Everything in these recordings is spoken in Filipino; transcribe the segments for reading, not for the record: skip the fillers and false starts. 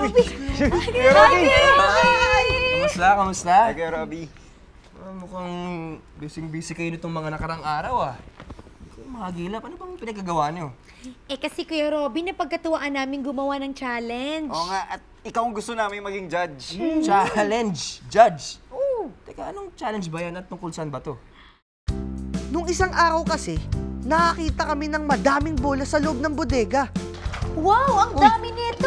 Robi! Kaya Robi! Kamusta? Kamusta? Kaya Robi. Mukhang busy-busy kayo nitong mga nakarang araw ah. Makagilap, ano bang pinagagawa niyo? Eh kasi Kuya Robi, napagkatuwaan namin gumawa ng challenge. Oo nga, at ikaw ang gusto namin maging judge. Challenge? Judge? Oo. Teka, anong challenge ba yan at tungkol saan ba to? Nung isang araw kasi, nakakita kami ng madaming bola sa loob ng bodega. Wow! Ang dami nito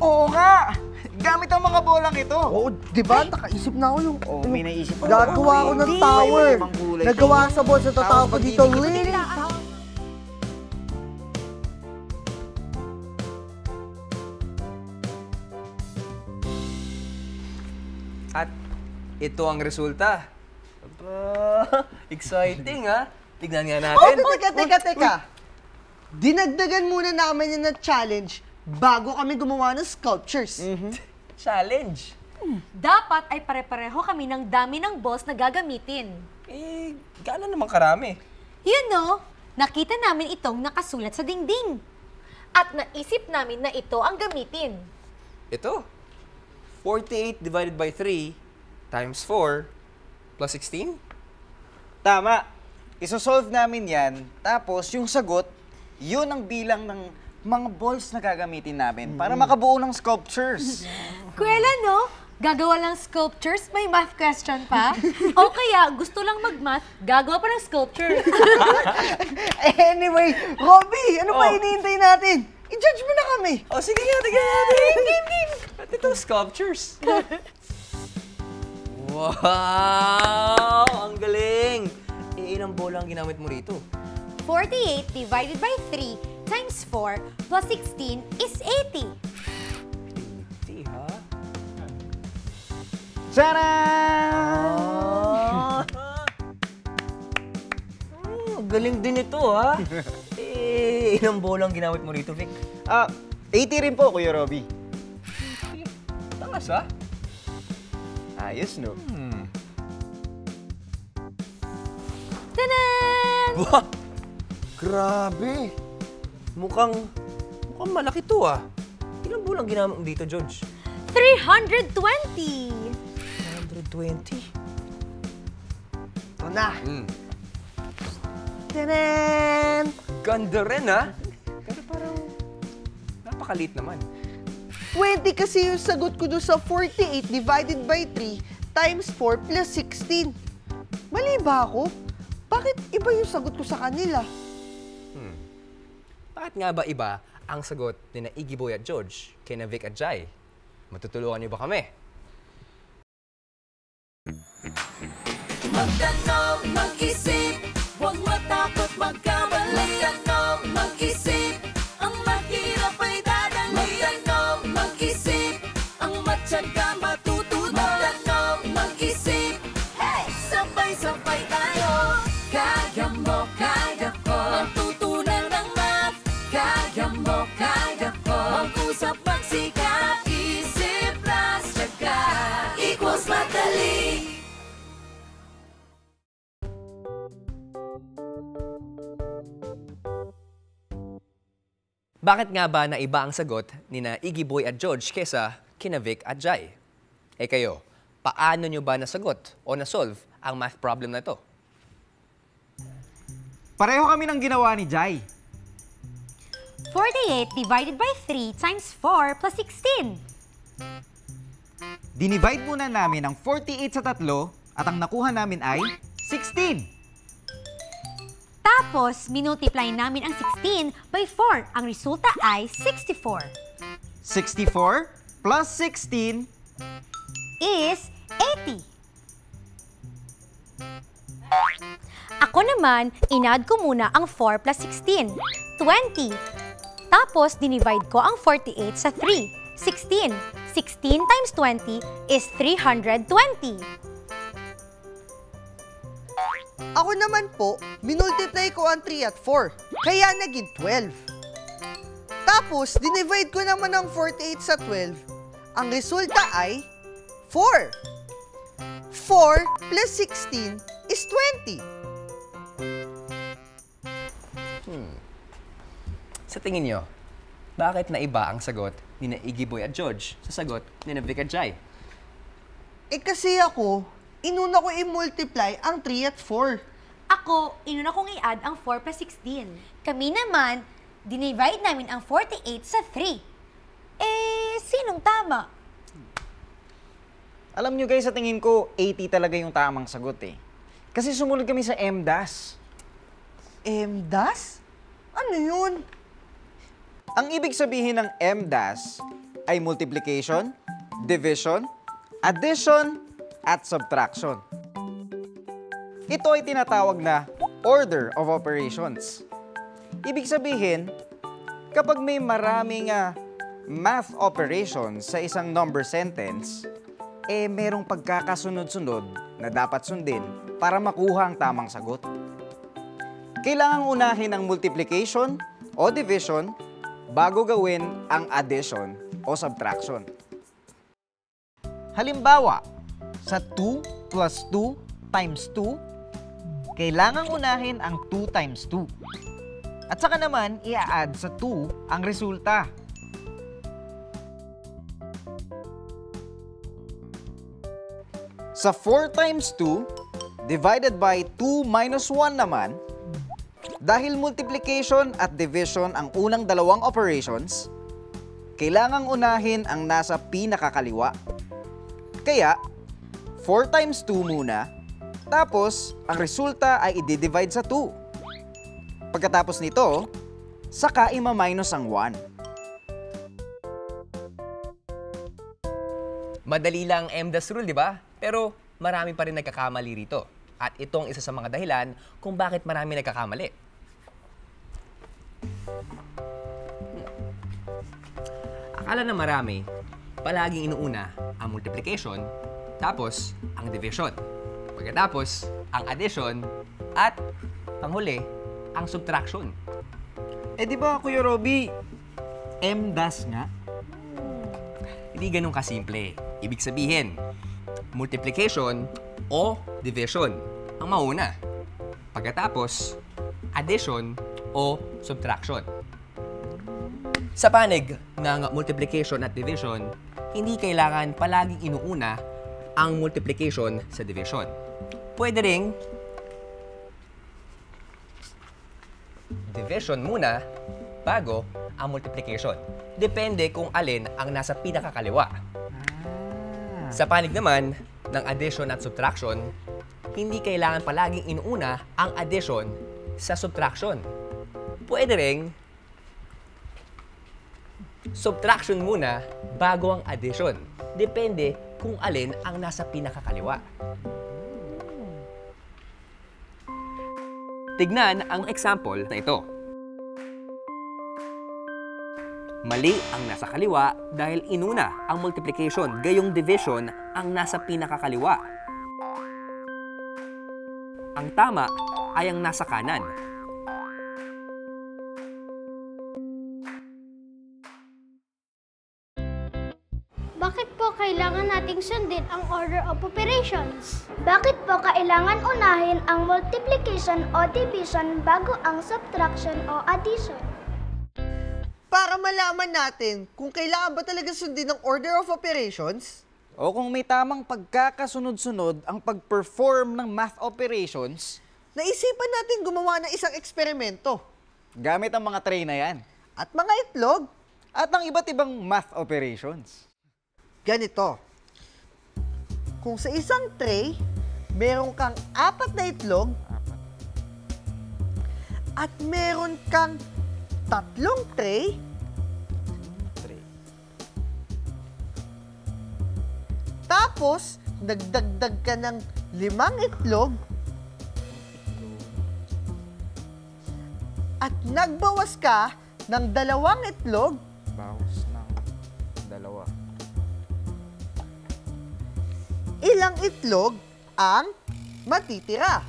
Oo nga! Gamit ang mga bolang ito! Oo, di ba? Nakaisip na ako yung... Oo, may naisip ko. Gagawa ko ng tower! Nagawa sa board sa tatawag ko dito. Lili! At ito ang resulta. Exciting ha! Tignan nga natin. Oh, teka. Dinagdagan muna namin yun na challenge bago kami gumawa ng sculptures. Challenge? Dapat ay pare-pareho kami ng dami ng balls na gagamitin. Eh, gaano naman karami? Yun no, nakita namin itong nakasulat sa dingding. At naisip namin na ito ang gamitin. Ito? 48 ÷ 3 × 4 + 16? Tama. Isosolve namin yan, tapos yung sagot, yun ang bilang ng mga balls na gagamitin namin para makabuo ng sculptures. Kuwela, no? Gagawa lang sculptures, may math question pa. O kaya, gusto lang mag-math, gagawa pa ng sculpture. Anyway, Robi, ano pa hinihintay natin? I-judge mo na kami. O, sige nga, tignan natin. Pati itong sculptures. Wow! Ang galing! Ilang bola ang ginamit mo rito? 48 ÷ 3 × 4 + 16 is 80. 80, ha? Tcharam! Galing din ito, ha? Ilang bola ang ginamit mo rito, Vic? 80 rin po, Kuya Robi. Tangas, ha? Ayos, no? Wow! Grabe! Mukhang malaki to ah. Ilang bulang ginamit mo dito, George? 320! 320? Ito na! Tadaan! Ganda rin ah! Pero parang napakaliit naman. 20 kasi yung sagot ko doon sa 48 ÷ 3 × 4 + 16. Mali ba ako? Bakit iba yung sagot ko sa kanila? Bakit nga ba iba ang sagot ni na Igi Boy at George kay na Vic at Jai? Matutulungan niyo ba kami? Magtanong, mag-isip, huwag matakot magkamali. Magtanong, mag-isip, ang mahirap ay dadali. Magtanong, mag-isip, ang matyaga matutunan. Magtanong, mag-isip, hey! Sabay-sabay tayo. Kaya mo, kaya ko, matutunan ng math. Kaya mo, kaya ko, mag-usap, magsika, isip, plus, tsaka, equals madali. Bakit nga ba na iba ang sagot ni na Igi Boy at George kesa kina Vic at Jai? Eh kayo, paano nyo ba nasagot o nasolve ang math problem na ito? Pareho kami ng ginawa ni Jai. 48 ÷ 3 × 4 + 16. Dinivide muna namin ang 48 sa 3 at ang nakuha namin ay 16. Tapos, minultiply namin ang 16 by 4. Ang resulta ay 64. 64 + 16 is 80. Ako naman, in-add ko muna ang 4 + 16, 20. Tapos, dinivide ko ang 48 sa 3, 16. 16 times 20 is 320. Ako naman po, minultiply ko ang 3 at 4, kaya naging 12. Tapos, dinivide ko naman ang 48 sa 12. Ang resulta ay 4. 4 plus 16 is 20. Sa tingin nyo, bakit naiba ang sagot ni Igi Boy at George sa sagot ni Vic at Jai? Eh kasi ako, inuna ko i-multiply ang 3 at 4. Ako, inuna kong i-add ang 4 plus 16. Kami naman, dinivide namin ang 48 sa 3. Eh, sinong tama? Alam nyo guys, sa tingin ko, 80 talaga yung tamang sagot eh. Kasi sumunod kami sa MDAS. MDAS? Ano yun? Ang ibig sabihin ng MDAS ay multiplication, division, addition, at subtraction. Ito ay tinatawag na order of operations. Ibig sabihin, kapag may maraming math operations sa isang number sentence, eh merong pagkakasunod-sunod na dapat sundin para makuha ang tamang sagot. Kailangang unahin ang multiplication o division bago gawin ang addition o subtraction. Halimbawa, sa 2 plus 2 times 2, kailangang unahin ang 2 times 2. At saka naman, i-add sa 2 ang resulta. Sa 4 times 2 divided by 2 minus 1 naman, dahil multiplication at division ang unang dalawang operations, kailangang unahin ang nasa pinakakaliwa. Kaya, 4 times 2 muna, tapos ang resulta ay i-divide sa 2. Pagkatapos nito, saka ima-minus ang 1. Madali lang ang MDAS rule, di ba? Pero marami pa rin nagkakamali rito. At itong isa sa mga dahilan kung bakit marami nagkakamali. Akala na marami, palaging inuuna ang multiplication, tapos ang division, pagkatapos ang addition, at panghuli, ang subtraction. Eh di ba, Kuya Robi, MDAS nga? Hindi ganun kasimple. Ibig sabihin, multiplication o division ang mauna. Pagkatapos, addition o subtraction. Sa panig ng multiplication at division, hindi kailangan palaging inuuna ang multiplication sa division. Pwede ring division muna bago ang multiplication. Depende kung alin ang nasa pinakakaliwa. Sa panig naman ng addition at subtraction, hindi kailangan palaging inuuna ang addition sa subtraction. Pwede ring subtraction muna bago ang addition. Depende kung alin ang nasa pinakakaliwa. Tignan ang example na ito. Mali ang nasa kaliwa dahil inuna ang multiplication, gayong division ang nasa pinakakaliwa. Ang tama ay ang nasa kanan. Bakit po kailangan nating sundin ang order of operations? Bakit po kailangan unahin ang multiplication o division bago ang subtraction o addition? Para malaman natin kung kailangan ba talaga sundin ang order of operations, o kung may tamang pagkakasunod-sunod ang pag-perform ng math operations, naisipan natin gumawa ng isang eksperimento. Gamit ang mga tray na yan. At mga itlog. At ang iba't ibang math operations. Ganito, kung sa isang tray, meron kang 4 na itlog at meron kang 3 tray, tapos nagdagdag ka ng 5 itlog at nagbawas ka ng 2 itlog. Bawas ng 2. ilang itlog ang matitira?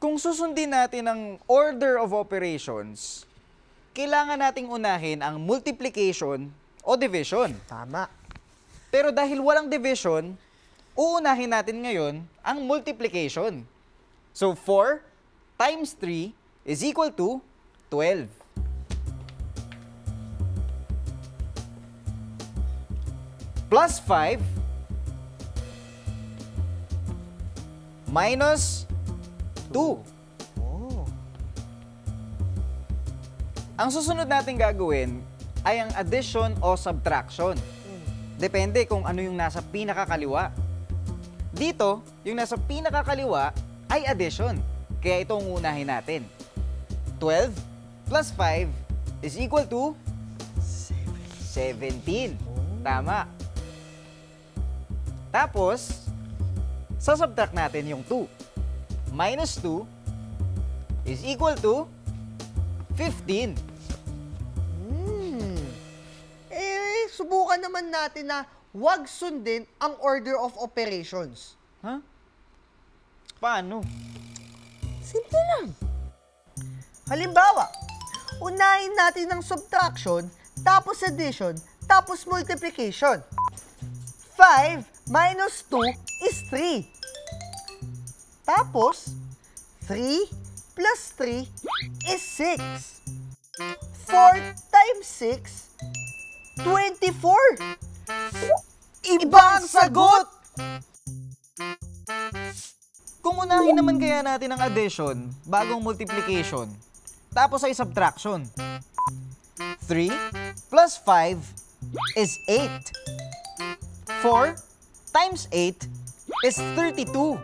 Kung susundin natin ang order of operations, kailangan nating unahin ang multiplication o division. Tama. Pero dahil walang division, uunahin natin ngayon ang multiplication. So 4 times 3 is equal to 12. Plus 5 minus 2. Oh. Ang susunod natin gagawin ay ang addition o subtraction. Depende kung ano yung nasa pinakakaliwa. Dito, yung nasa pinakakaliwa ay addition. Kaya ito ang unahin natin. 12 plus 5 is equal to 17. Tama. Tapos, sasubtract natin yung 2. Minus 2 is equal to 15. Eh, subukan naman natin na huwag sundin ang order of operations. Huh? Paano? Simple lang. Halimbawa, unahin natin ang subtraction, tapos addition, tapos multiplication. 5 minus 2 is 3. Tapos, 3 plus 3 is 6. 4 times 6, 24. Ibang sagot! Kung unahin naman kaya natin ang addition, bagong multiplication, tapos ay subtraction. 3 plus 5 is 8. 4 times 8 is 32.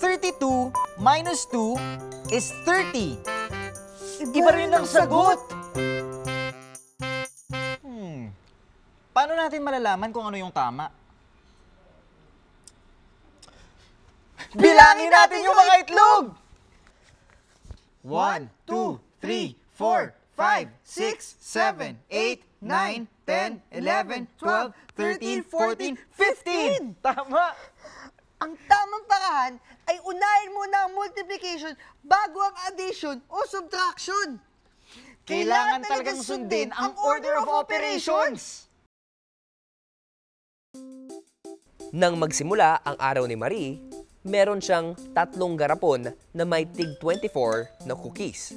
32 minus 2 is 30. Iba rin ang sagot! Paano natin malalaman kung ano yung tama? Bilangin natin yung mga itlog! 1, 2, 3, 4, 5, 6, 7, 8, 9, 10, 11, 12, 13, 14, 15! Tama! Ang tamang paraan ay unahin muna ang multiplication bago ang addition o subtraction. Kailangan talagang sundin ang order of operations. Nang magsimula ang araw ni Marie, meron siyang 3 garapon na may tig 24 na cookies.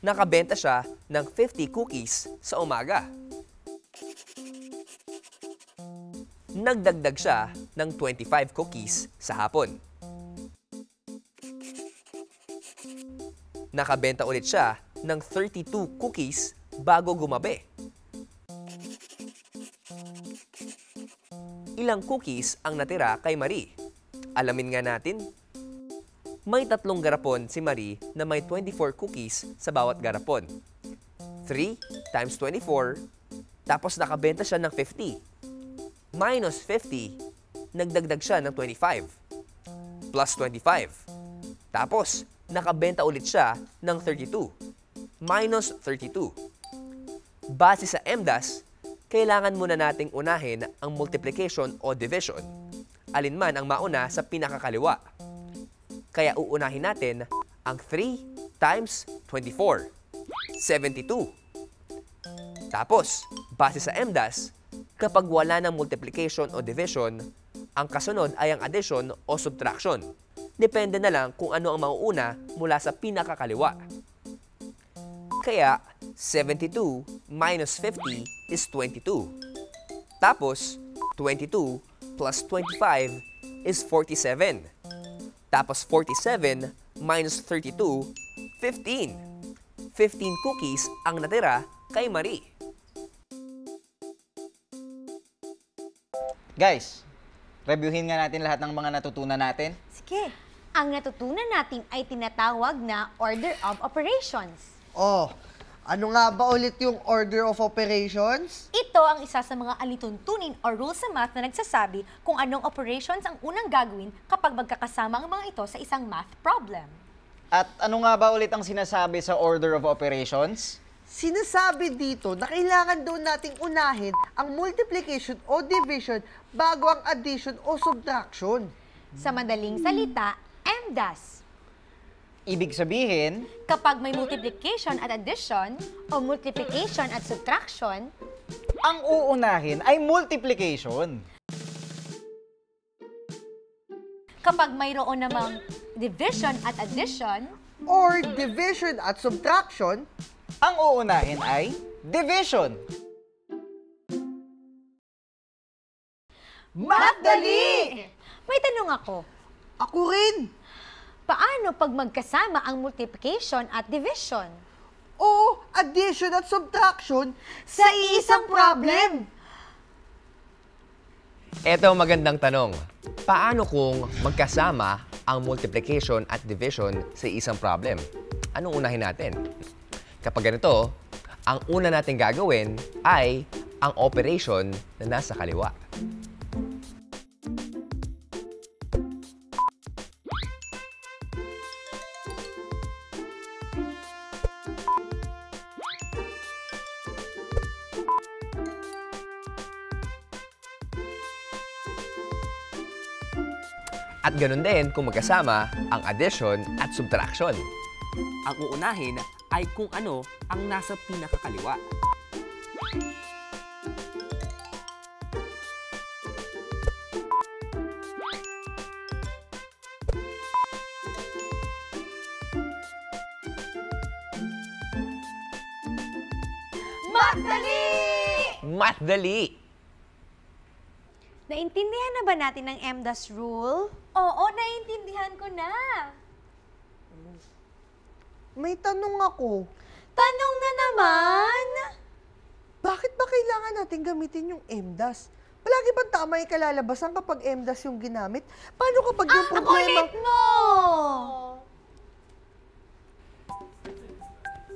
Nakabenta siya ng 50 cookies sa umaga. Nagdagdag siya ng 25 cookies sa hapon. Nakabenta ulit siya ng 32 cookies bago gumabi. Ilang cookies ang natira kay Marie? Alamin nga natin. May 3 garapon si Marie na may 24 cookies sa bawat garapon. 3 times 24, tapos nakabenta siya ng 50. Minus 50, nagdagdag siya ng 25. Plus 25. Tapos, nakabenta ulit siya ng 32. Minus 32. Base sa MDAS, kailangan muna nating unahin ang multiplication o division. Alinman ang mauna sa pinakakaliwa. Kaya uunahin natin ang 3 times 24. 72. Tapos, base sa MDAS, kapag wala ng multiplication o division, ang kasunod ay ang addition o subtraction. Depende na lang kung ano ang mauuna mula sa pinakakaliwa. Kaya, 72 minus 50 is 22. Tapos, 22 plus 25 is 47. Tapos, 47 minus 32, 15. 15 cookies ang natira kay Marie. Guys, reviewin nga natin lahat ng mga natutunan natin. Sige. Ang natutunan natin ay tinatawag na order of operations. Oh, ano nga ba ulit yung order of operations? Ito ang isa sa mga alituntunin or rules sa math na nagsasabi kung anong operations ang unang gagawin kapag magkakasama ang mga ito sa isang math problem. At ano nga ba ulit ang sinasabi sa order of operations? Sinasabi dito na kailangan daw nating unahin ang multiplication o division bago ang addition o subtraction. Sa madaling salita, MDAS. Ibig sabihin, kapag may multiplication at addition o multiplication at subtraction, ang uunahin ay multiplication. Kapag mayroon namang division at addition or division at subtraction, ang uunahin ay division. Madali! May tanong ako. Ako rin. Paano pag magkasama ang multiplication at division? O addition at subtraction sa isang problem? Ito magandang tanong. Paano kung magkasama ang multiplication at division sa isang problem? Anong unahin natin? Kapag ganito, ang una natin gagawin ay ang operation na nasa kaliwa. At ganun din kung magkasama ang addition at subtraction. Ang uunahin ay kung ano ang nasa pinakakaliwa. Madali! Madali! Naintindihan na ba natin ang MDAS rule? Oo, naiintindihan ko na. May tanong ako. Tanong na naman! Bakit ba kailangan natin gamitin yung MDAS? Palagi bang tama ay kalalabasan kapag MDAS yung ginamit? Paano kapag yung problema... Ang kulit mo!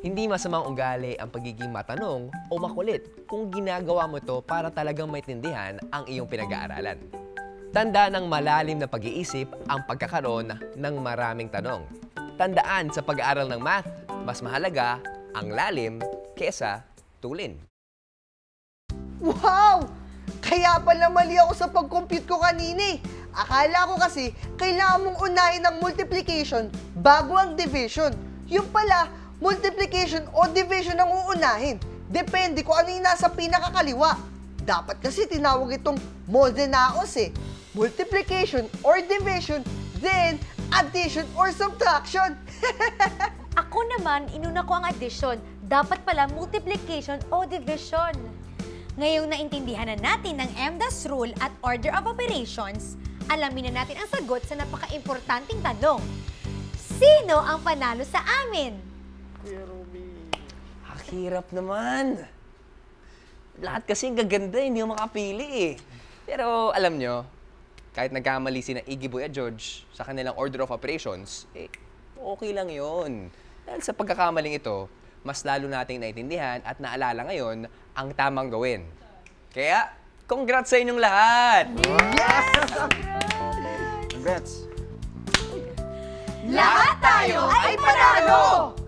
Hindi masamang ugali ang pagiging matanong o makulit kung ginagawa mo ito para talagang maintindihan ang iyong pinag-aaralan. Tanda ng malalim na pag-iisip ang pagkakaroon ng maraming tanong. Tandaan sa pag-aaral ng math, mas mahalaga ang lalim kesa tulin. Wow! Kaya pala mali ako sa pag-compute ko kanina. Akala ko kasi kailangan mong unahin ang multiplication bago ang division. Yung pala, multiplication o division ang uunahin. Depende kung ano yung nasa pinakakaliwa. Dapat kasi tinawag itong MDAS eh. Multiplication or division, then addition or subtraction. Ako naman, inuna ko ang addition. Dapat pala multiplication o division. Ngayong naintindihan na natin ang MDAS rule at order of operations, alamin na natin ang sagot sa napaka-importanting tanong. Sino ang panalo sa amin? Hirap naman. Lahat kasi ang gaganda, hindi ko makapili eh. Pero alam nyo, kahit nagkamali si na Igi Boy at George sa kanilang order of operations, eh, okay lang yun. Dahil sa pagkakamaling ito, mas lalo nating naiintindihan at naalala ngayon ang tamang gawin. Kaya, congrats sa inyong lahat! Yes! Congrats! Lahat tayo ay panalo!